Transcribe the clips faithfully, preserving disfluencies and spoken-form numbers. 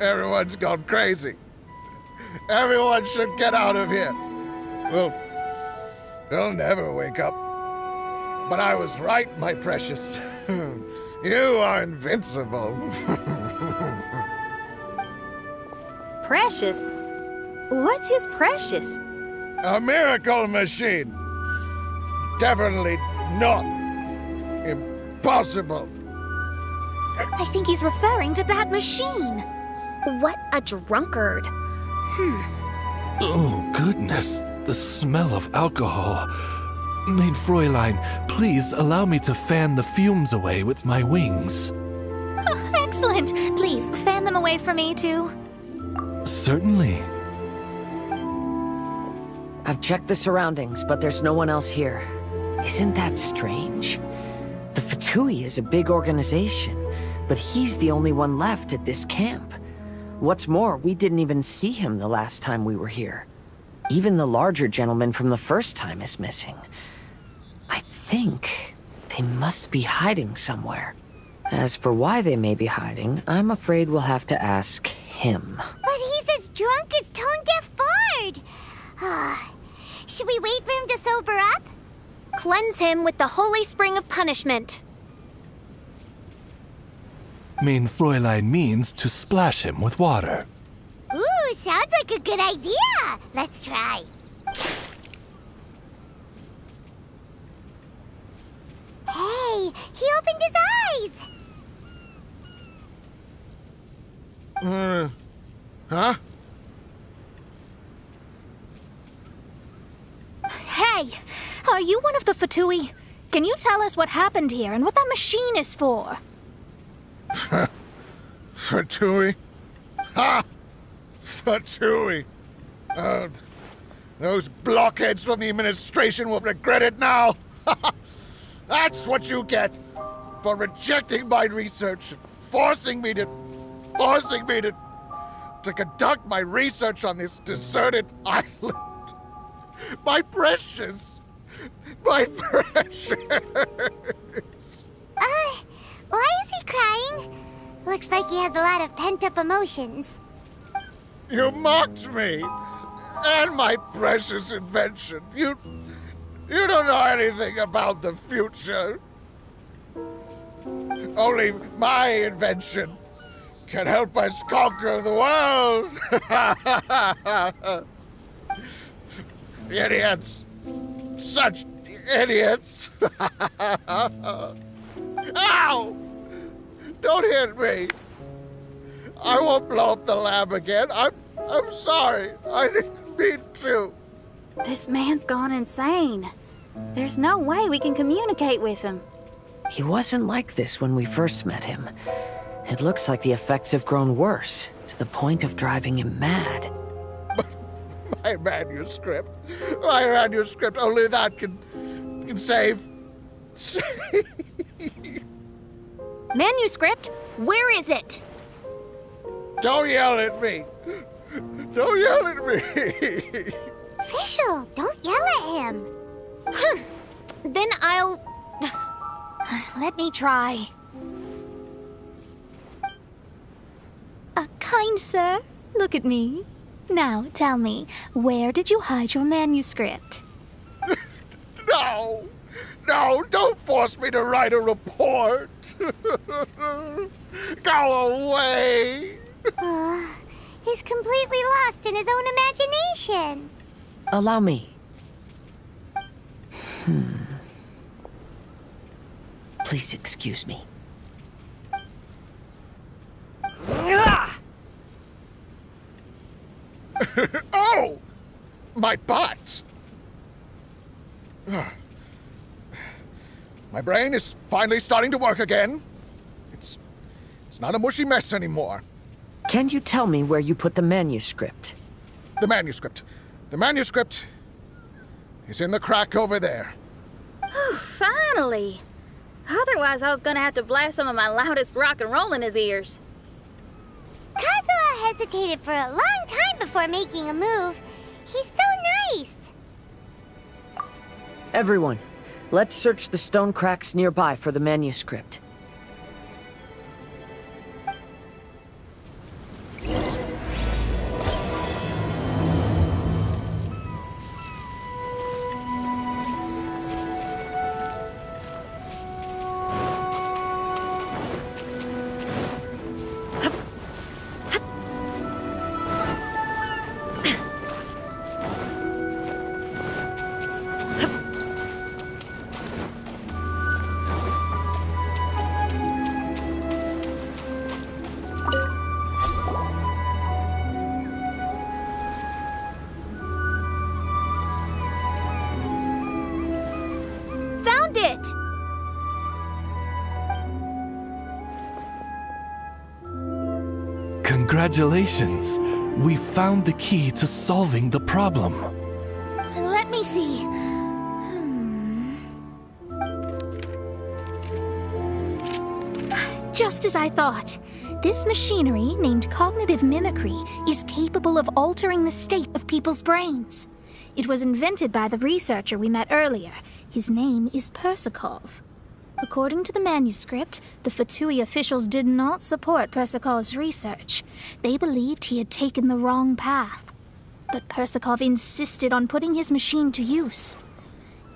Everyone's gone crazy. Everyone should get out of here. We'll, we'll never wake up. But I was right, my precious. You are invincible. Precious? What's his precious? A miracle machine. Definitely not impossible. I think he's referring to that machine. What a drunkard. Hmm. Oh, goodness. The smell of alcohol. Maid Fräulein, please allow me to fan the fumes away with my wings. Oh, excellent. Please, fan them away for me, too. Certainly. I've checked the surroundings, but there's no one else here. Isn't that strange? The Fatui is a big organization, but he's the only one left at this camp. What's more, we didn't even see him the last time we were here. Even the larger gentleman from the first time is missing. I think they must be hiding somewhere. As for why they may be hiding, I'm afraid we'll have to ask him. But he's as drunk as Tone-Deaf Bard! Ah, should we wait for him to sober up? Cleanse him with the holy spring of punishment. Maid Fräulein means to splash him with water. Ooh, sounds like a good idea. Let's try. Hey, he opened his eyes. Uh, huh? Hey, are you one of the Fatui? Can you tell us what happened here and what that machine is for? Fatui? Ha! Fatui! Uh, those blockheads from the administration will regret it now! That's what you get for rejecting my research, forcing me to... forcing me to... to conduct my research on this deserted island. My precious! My precious! Uh, why is he crying? Looks like he has a lot of pent-up emotions. You mocked me! And my precious invention. You... you don't know anything about the future. Only my invention can help us conquer the world! Idiots! Such idiots! Ow! Don't hit me! I won't blow up the lab again. I'm, I'm sorry. I didn't mean to. This man's gone insane. There's no way we can communicate with him. He wasn't like this when we first met him. It looks like the effects have grown worse, to the point of driving him mad. My manuscript. My manuscript. Only that can, can save... save... Manuscript? Where is it? Don't yell at me! Don't yell at me! Fischl, don't yell at him! Hm. Then I'll... Let me try. Uh, kind sir, look at me. Now, tell me, where did you hide your manuscript? No! No, don't force me to write a report! Go away! Uh, he's completely lost in his own imagination. Allow me. Hmm. Please excuse me. Oh! My butt! My brain is finally starting to work again. It's... it's not a mushy mess anymore. Can you tell me where you put the manuscript? The manuscript. The manuscript is in the crack over there. Oh, finally! Otherwise, I was gonna have to blast some of my loudest rock and roll in his ears. Kazuha hesitated for a long time before making a move. He's so nice! Everyone, let's search the stone cracks nearby for the manuscript. Congratulations! We found the key to solving the problem. Let me see. Hmm. Just as I thought. This machinery, named Cognitive Mimicry, is capable of altering the state of people's brains. It was invented by the researcher we met earlier. His name is Persikov. According to the manuscript, the Fatui officials did not support Persikov's research. They believed he had taken the wrong path. But Persikov insisted on putting his machine to use.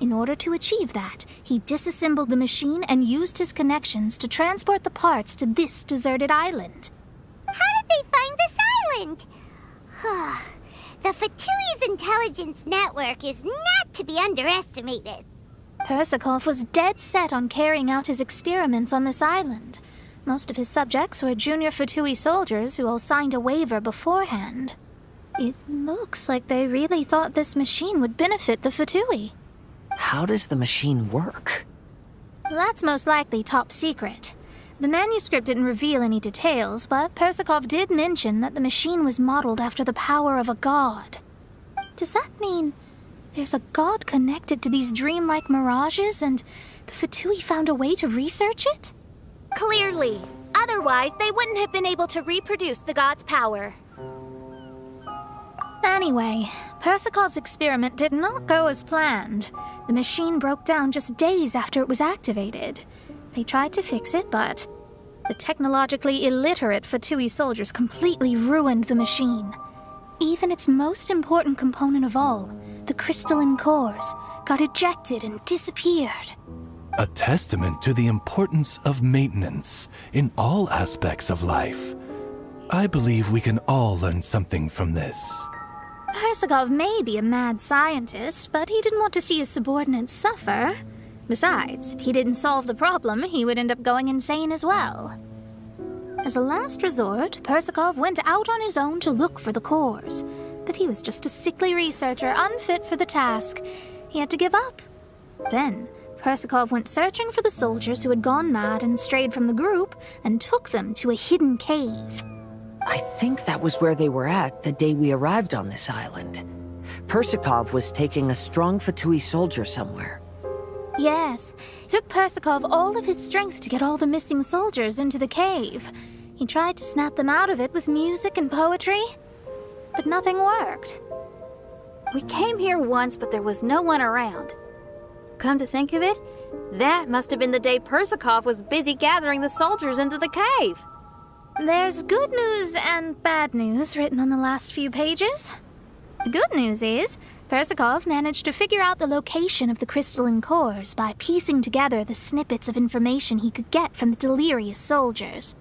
In order to achieve that, he disassembled the machine and used his connections to transport the parts to this deserted island. How did they find this island? The Fatui's intelligence network is not to be underestimated. Persikov was dead set on carrying out his experiments on this island. Most of his subjects were junior Fatui soldiers who all signed a waiver beforehand. It looks like they really thought this machine would benefit the Fatui. How does the machine work? That's most likely top secret. The manuscript didn't reveal any details, but Persikov did mention that the machine was modeled after the power of a god. Does that mean there's a god connected to these dreamlike mirages, and the Fatui found a way to research it? Clearly. Otherwise, they wouldn't have been able to reproduce the god's power. Anyway, Persikov's experiment did not go as planned. The machine broke down just days after it was activated. They tried to fix it, but the technologically illiterate Fatui soldiers completely ruined the machine. Even its most important component of all, the crystalline cores, got ejected and disappeared. A testament to the importance of maintenance in all aspects of life. I believe we can all learn something from this. Persikov may be a mad scientist, but he didn't want to see his subordinates suffer. Besides, if he didn't solve the problem, he would end up going insane as well. As a last resort, Persikov went out on his own to look for the cores. But he was just a sickly researcher, unfit for the task. He had to give up. Then, Persikov went searching for the soldiers who had gone mad and strayed from the group, and took them to a hidden cave. I think that was where they were at the day we arrived on this island. Persikov was taking a strong Fatui soldier somewhere. Yes. It took Persikov all of his strength to get all the missing soldiers into the cave. He tried to snap them out of it with music and poetry, but nothing worked. We came here once, but there was no one around. Come to think of it, that must have been the day Persikov was busy gathering the soldiers into the cave. There's good news and bad news written on the last few pages. The good news is, Persikov managed to figure out the location of the crystalline cores by piecing together the snippets of information he could get from the delirious soldiers.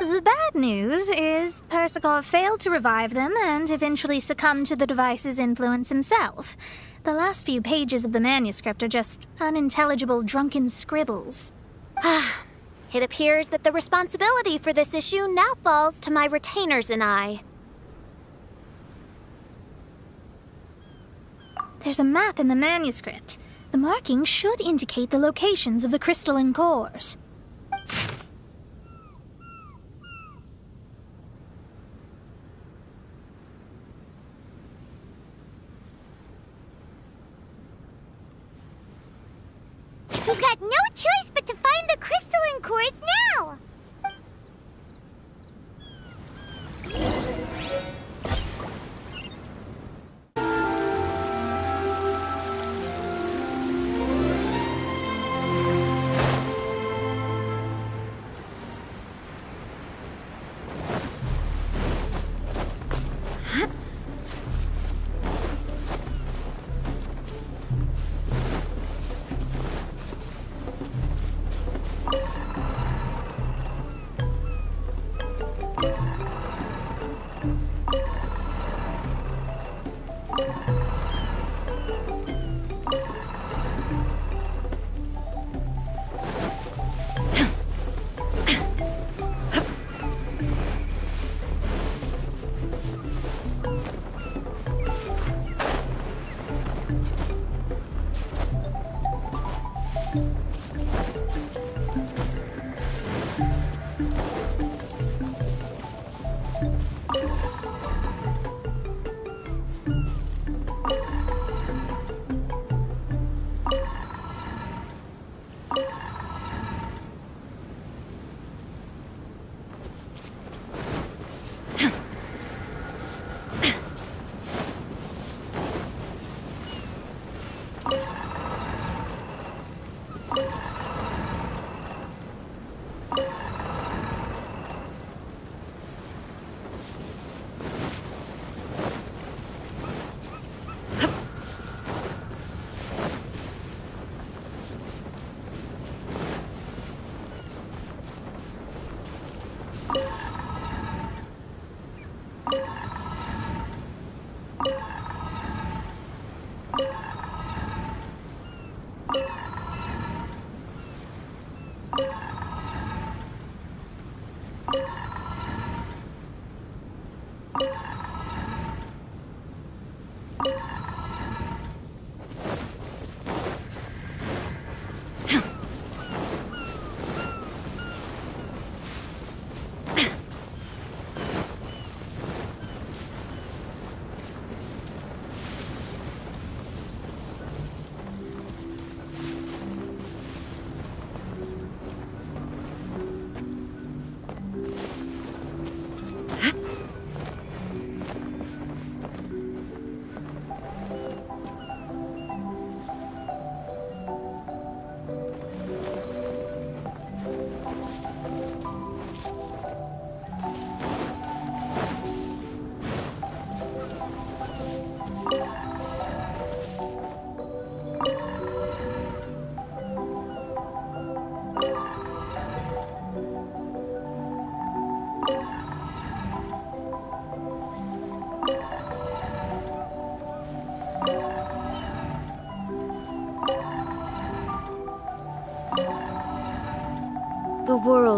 The bad news is, Persikov failed to revive them and eventually succumbed to the device's influence himself. The last few pages of the manuscript are just unintelligible drunken scribbles. Ah. It appears that the responsibility for this issue now falls to my retainers and I. There's a map in the manuscript. The markings should indicate the locations of the crystalline cores. We've got no choice but to find the crystalline cores now!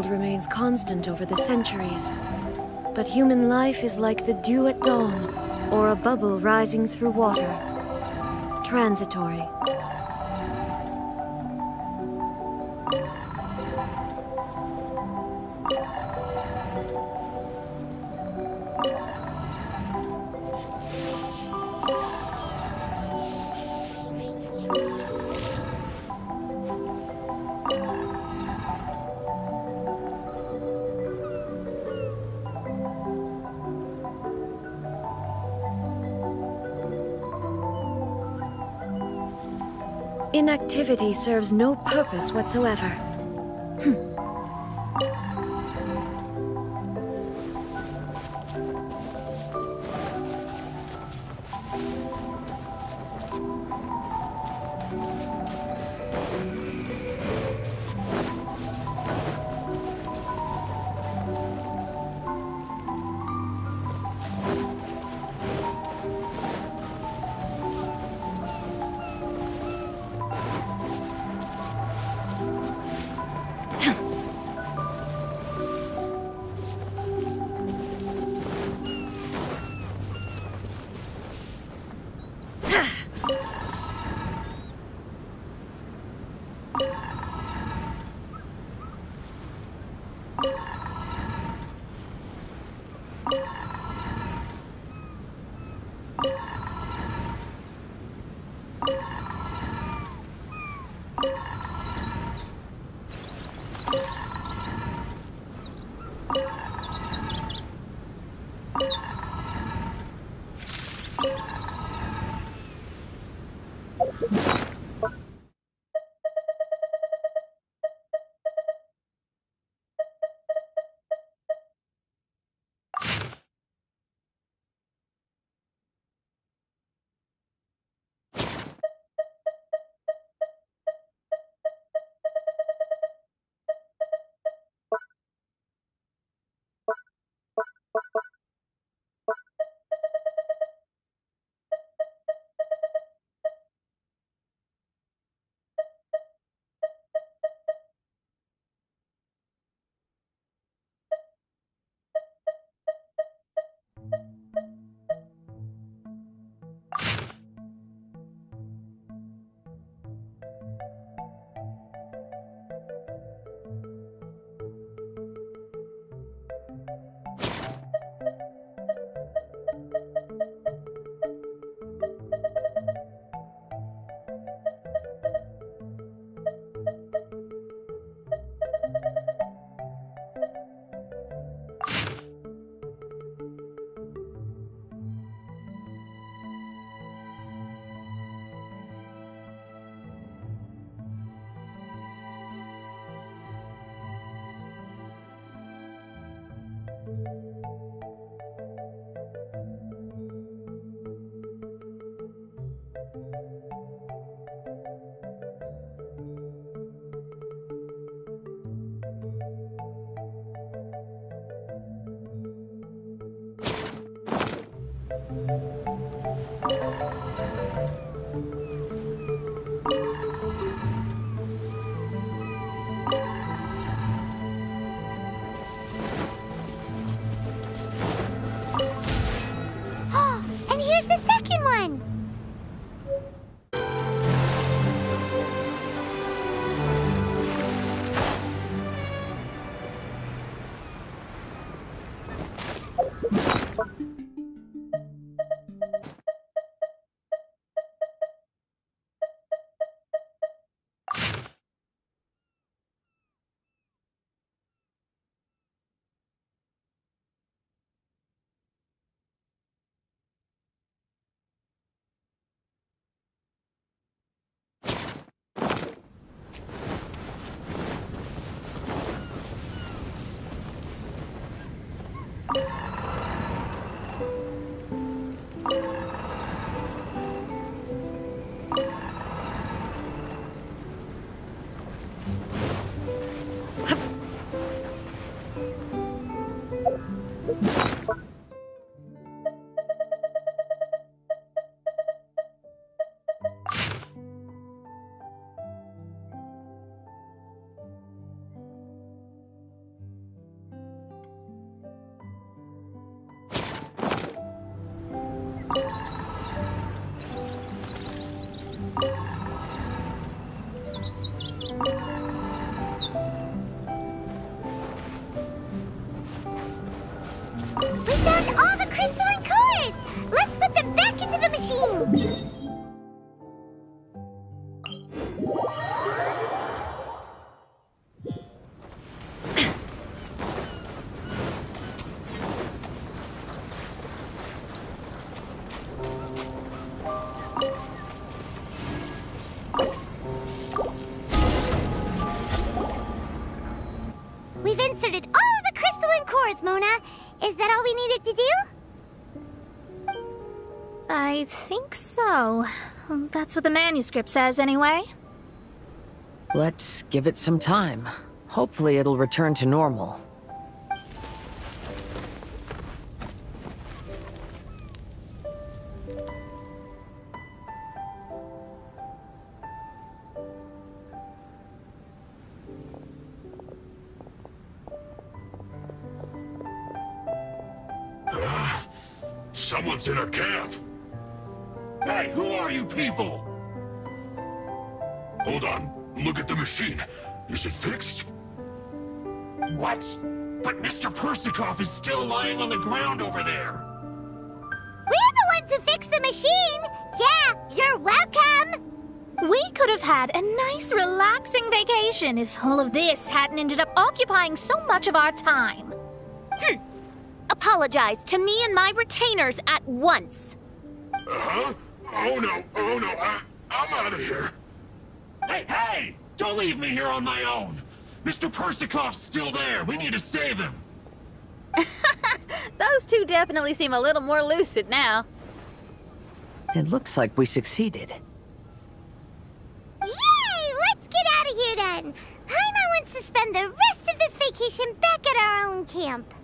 world remains constant over the centuries. But human life is like the dew at dawn, or a bubble rising through water. Transitory. Inactivity serves no purpose whatsoever. Hm. all we needed to do? I think so. That's what the manuscript says, anyway. Let's give it some time. Hopefully it'll return to normal. Someone's in a cab! Hey, who are you people? Hold on. Look at the machine. Is it fixed? What? But Mister Persikov is still lying on the ground over there. We're the ones who fixed the machine! Yeah, you're welcome! We could have had a nice, relaxing vacation if all of this hadn't ended up occupying so much of our time. Hm. Apologize to me and my retainers at once. Uh-huh? Oh no, oh no, I, I'm out of here. Hey, hey! Don't leave me here on my own! Mister Persikov's still there, we need to save him! Those two definitely seem a little more lucid now. It looks like we succeeded. Yay! Let's get out of here then! Paimon wants to spend the rest of this vacation back at our own camp.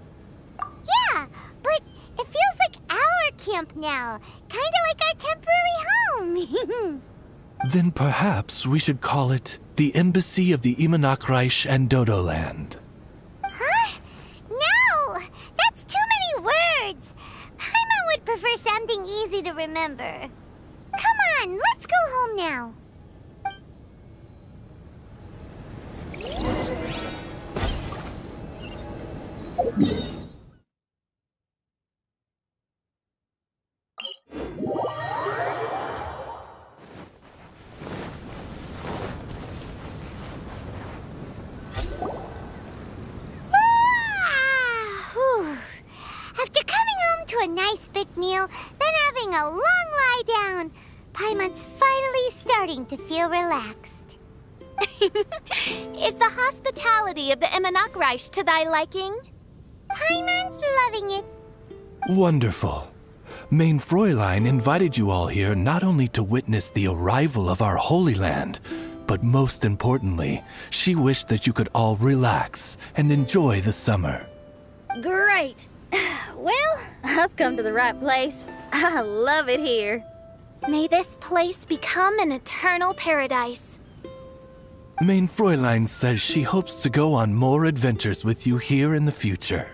Yeah, but it feels like our camp now. Kind of like our temporary home. Then perhaps we should call it the Embassy of the Immernachtreich and Dodo Land. Huh? No! That's too many words! Paimon would prefer something easy to remember. Come on, let's go home now. A nice big meal, then having a long lie down. Paimon's finally starting to feel relaxed. Is the hospitality of the Immernachtreich to thy liking? Paimon's loving it. Wonderful. Main Fräulein invited you all here not only to witness the arrival of our Holy Land, but most importantly, she wished that you could all relax and enjoy the summer. Great. Well, I've come to the right place. I love it here. May this place become an eternal paradise. Main Fräulein says she hopes to go on more adventures with you here in the future.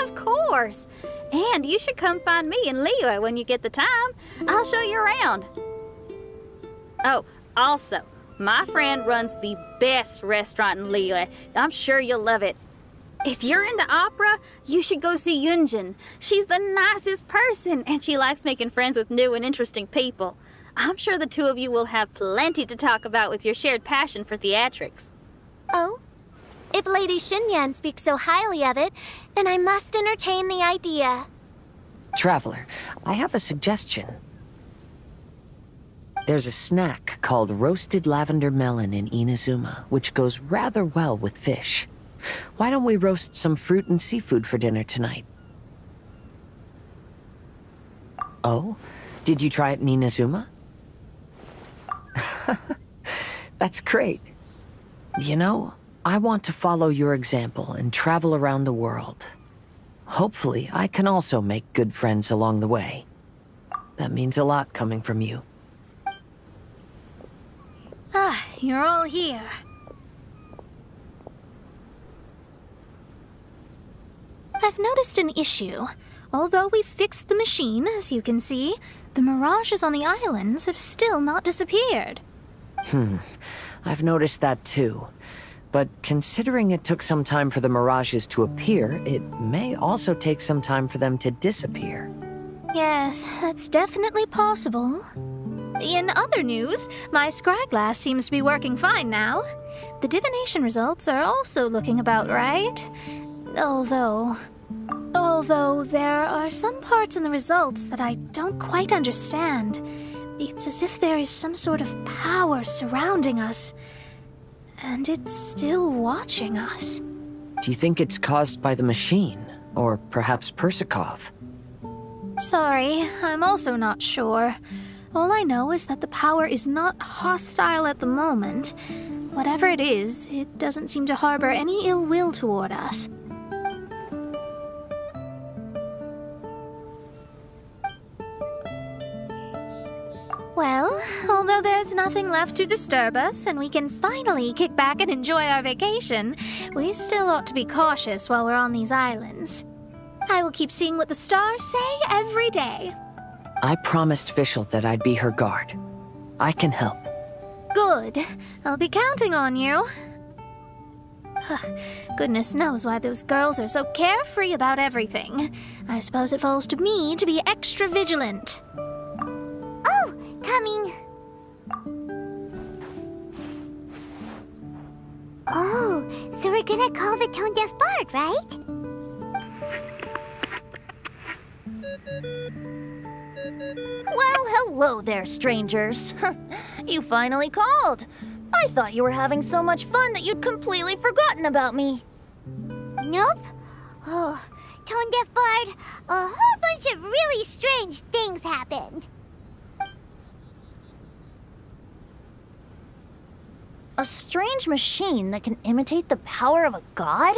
Of course. And you should come find me and Liyue when you get the time. I'll show you around. Oh, also, my friend runs the best restaurant in Liyue. I'm sure you'll love it. If you're into opera, you should go see Yunjin. She's the nicest person, and she likes making friends with new and interesting people. I'm sure the two of you will have plenty to talk about with your shared passion for theatrics. Oh? If Lady Xinyan speaks so highly of it, then I must entertain the idea. Traveler, I have a suggestion. There's a snack called roasted lavender melon in Inazuma, which goes rather well with fish. Why don't we roast some fruit and seafood for dinner tonight? Oh? Did you try it in Inazuma? That's great. You know, I want to follow your example and travel around the world. Hopefully, I can also make good friends along the way. That means a lot coming from you. Ah, you're all here. I've noticed an issue. Although we've fixed the machine, as you can see, the mirages on the islands have still not disappeared. Hmm. I've noticed that too. But considering it took some time for the mirages to appear, it may also take some time for them to disappear. Yes, that's definitely possible. In other news, my scryglass seems to be working fine now. The divination results are also looking about right. Although... Although there are some parts in the results that I don't quite understand. It's as if there is some sort of power surrounding us. And it's still watching us. Do you think it's caused by the machine? Or perhaps Persikov. Sorry, I'm also not sure. All I know is that the power is not hostile at the moment. Whatever it is, it doesn't seem to harbor any ill will toward us. Well, although there's nothing left to disturb us and we can finally kick back and enjoy our vacation, we still ought to be cautious while we're on these islands. I will keep seeing what the stars say every day. I promised Fischl that I'd be her guard. I can help. Good. I'll be counting on you. Goodness knows why those girls are so carefree about everything. I suppose it falls to me to be extra vigilant. Oh, coming. Oh, so we're gonna call the Tone-Deaf Bard, right? Well, hello there, strangers. You finally called. I thought you were having so much fun that you'd completely forgotten about me. Nope. Oh, Tone-Deaf Bard, a whole bunch of really strange things happened. A strange machine that can imitate the power of a god?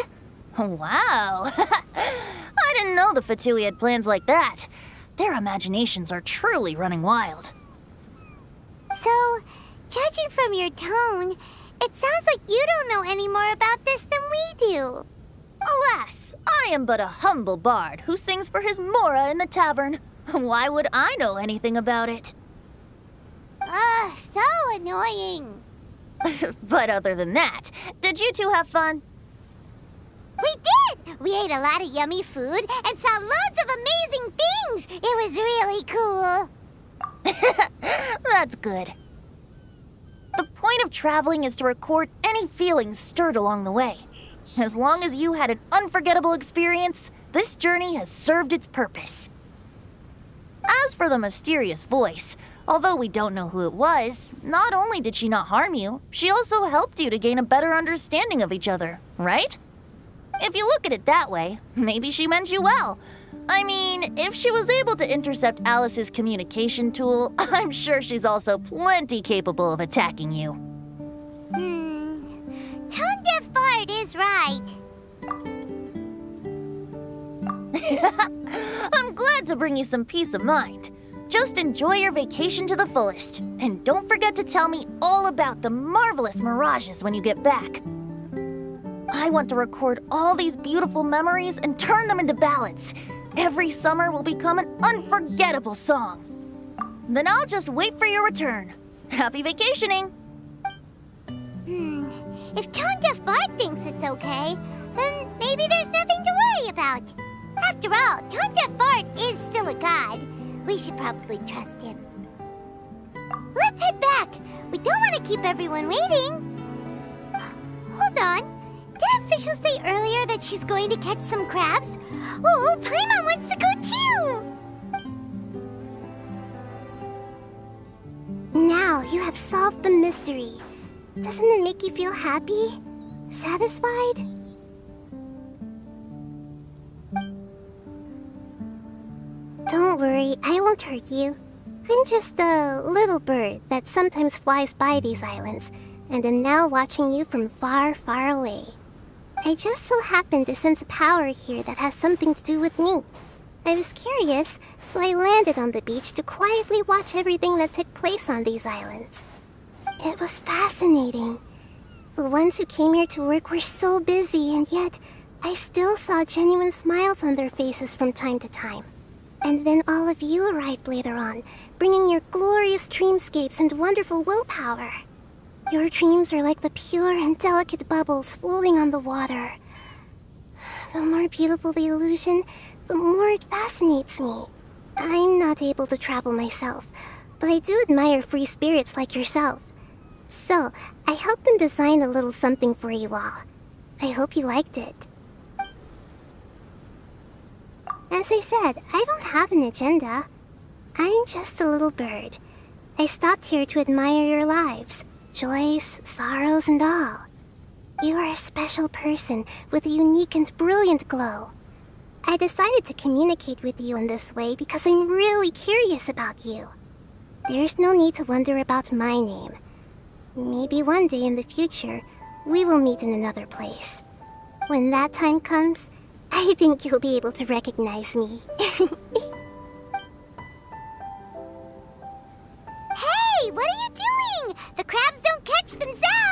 Wow. I didn't know the Fatui had plans like that. Their imaginations are truly running wild. So, judging from your tone, it sounds like you don't know any more about this than we do. Alas, I am but a humble bard who sings for his mora in the tavern. Why would I know anything about it? Ugh, so annoying. But other than that, did you two have fun? We did! We ate a lot of yummy food and saw loads of amazing things! It was really cool! That's good. The point of traveling is to record any feelings stirred along the way. As long as you had an unforgettable experience, this journey has served its purpose. As for the mysterious voice, although we don't know who it was, not only did she not harm you, she also helped you to gain a better understanding of each other, right? If you look at it that way, maybe she meant you well. I mean, if she was able to intercept Alice's communication tool, I'm sure she's also plenty capable of attacking you. Hmm. Tone-Deaf Bard is right. I'm glad to bring you some peace of mind. Just enjoy your vacation to the fullest. And don't forget to tell me all about the marvelous mirages when you get back. I want to record all these beautiful memories and turn them into ballads. Every summer will become an unforgettable song. Then I'll just wait for your return. Happy vacationing! Hmm. If Tone-Deaf Bard thinks it's okay, then maybe there's nothing to worry about. After all, Tone-Deaf Bard is still a god. We should probably trust him. Let's head back. We don't want to keep everyone waiting. Hold on. Did Fischl say earlier that she's going to catch some crabs? Oh, Paimon wants to go too! Now you have solved the mystery. Doesn't it make you feel happy? Satisfied? Don't worry, I won't hurt you. I'm just a little bird that sometimes flies by these islands, and am now watching you from far, far away. I just so happened to sense a power here that has something to do with me. I was curious, so I landed on the beach to quietly watch everything that took place on these islands. It was fascinating. The ones who came here to work were so busy, and yet I still saw genuine smiles on their faces from time to time. And then all of you arrived later on, bringing your glorious dreamscapes and wonderful willpower. Your dreams are like the pure and delicate bubbles floating on the water. The more beautiful the illusion, the more it fascinates me. I'm not able to travel myself, but I do admire free spirits like yourself. So, I helped them design a little something for you all. I hope you liked it. As I said, I don't have an agenda. I'm just a little bird. I stopped here to admire your lives. Joys, sorrows, and all. You are a special person with a unique and brilliant glow. I decided to communicate with you in this way because I'm really curious about you. There's no need to wonder about my name. Maybe one day in the future, we will meet in another place. When that time comes, I think you'll be able to recognize me. Hey, what are you doing? The crabs don't catch themselves!